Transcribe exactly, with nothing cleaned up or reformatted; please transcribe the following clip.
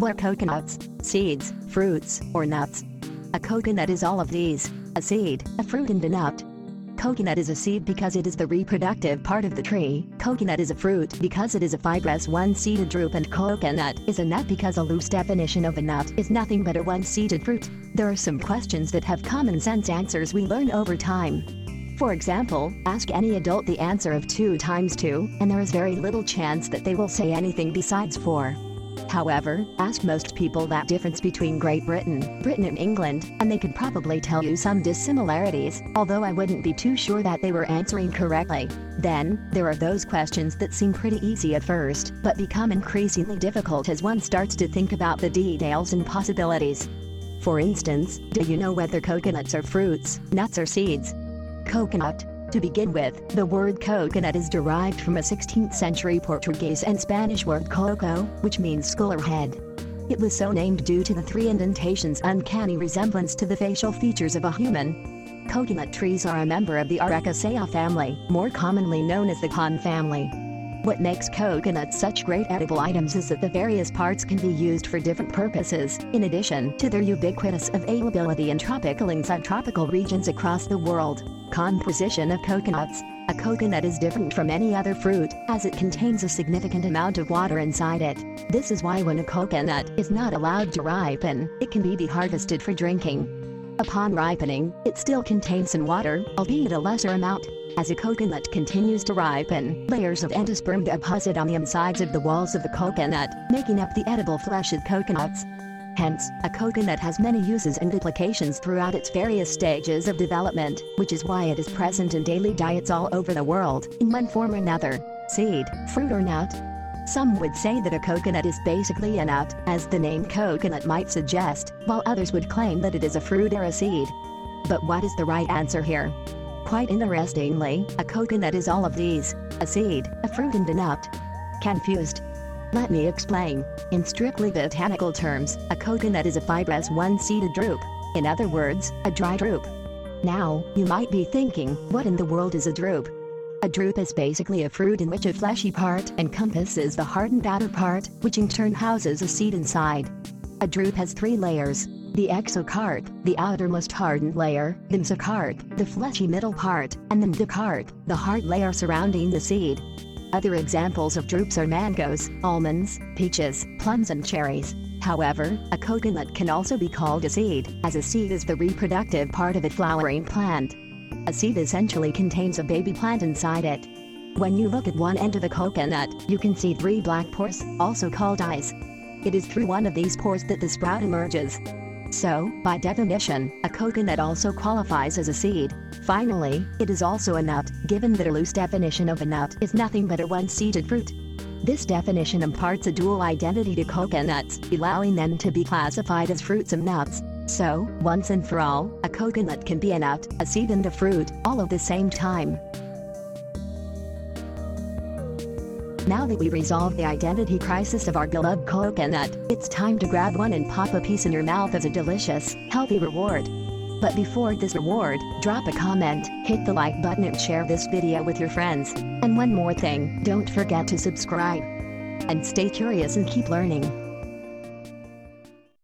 were coconuts, seeds, fruits, or nuts. A coconut is all of these: a seed, a fruit, and a nut. Coconut is a seed because it is the reproductive part of the tree, coconut is a fruit because it is a fibrous one-seeded drupe, and coconut is a nut because a loose definition of a nut is nothing but a one-seeded fruit. There are some questions that have common sense answers we learn over time. For example, ask any adult the answer of two times two, and there is very little chance that they will say anything besides four. However, ask most people that difference between Great Britain, Britain and England, and they could probably tell you some dissimilarities, although I wouldn't be too sure that they were answering correctly. Then, there are those questions that seem pretty easy at first, but become increasingly difficult as one starts to think about the details and possibilities. For instance, do you know whether coconuts are fruits, nuts or seeds? Coconut. To begin with, the word coconut is derived from a sixteenth century Portuguese and Spanish word coco, which means skull or head. It was so named due to the three indentations' uncanny resemblance to the facial features of a human. Coconut trees are a member of the Arecaceae family, more commonly known as the palm family. What makes coconuts such great edible items is that the various parts can be used for different purposes, in addition to their ubiquitous availability in tropical and subtropical regions across the world. Composition of coconuts. A coconut is different from any other fruit, as it contains a significant amount of water inside it. This is why when a coconut is not allowed to ripen, it can be harvested for drinking. Upon ripening, it still contains some water, albeit a lesser amount. As a coconut continues to ripen, layers of endosperm deposit on the insides of the walls of the coconut, making up the edible flesh of coconuts. Hence, a coconut has many uses and applications throughout its various stages of development, which is why it is present in daily diets all over the world, in one form or another. Seed, fruit or nut. Some would say that a coconut is basically a nut, as the name coconut might suggest, while others would claim that it is a fruit or a seed. But what is the right answer here? Quite interestingly, a coconut is all of these: a seed, a fruit and a nut. Confused? Let me explain. In strictly botanical terms, a coconut is a fibrous one-seeded drupe. In other words, a dry drupe. Now, you might be thinking, what in the world is a drupe? A drupe is basically a fruit in which a fleshy part encompasses the hardened outer part, which in turn houses a seed inside. A drupe has three layers: the exocarp, the outermost hardened layer, the mesocarp, the fleshy middle part, and the endocarp, the hard layer surrounding the seed. Other examples of drupes are mangoes, almonds, peaches, plums and cherries. However, a coconut can also be called a seed, as a seed is the reproductive part of a flowering plant. A seed essentially contains a baby plant inside it. When you look at one end of a coconut, you can see three black pores, also called eyes. It is through one of these pores that the sprout emerges. So, by definition, a coconut also qualifies as a seed. Finally, it is also a nut, given that a loose definition of a nut is nothing but a one-seeded fruit. This definition imparts a dual identity to coconuts, allowing them to be classified as fruits and nuts. So, once and for all, a coconut can be a nut, a seed and a fruit, all at the same time. Now that we resolve the identity crisis of our beloved coconut, it's time to grab one and pop a piece in your mouth as a delicious, healthy reward. But before this reward, drop a comment, hit the like button and share this video with your friends. And one more thing, don't forget to subscribe. And stay curious and keep learning.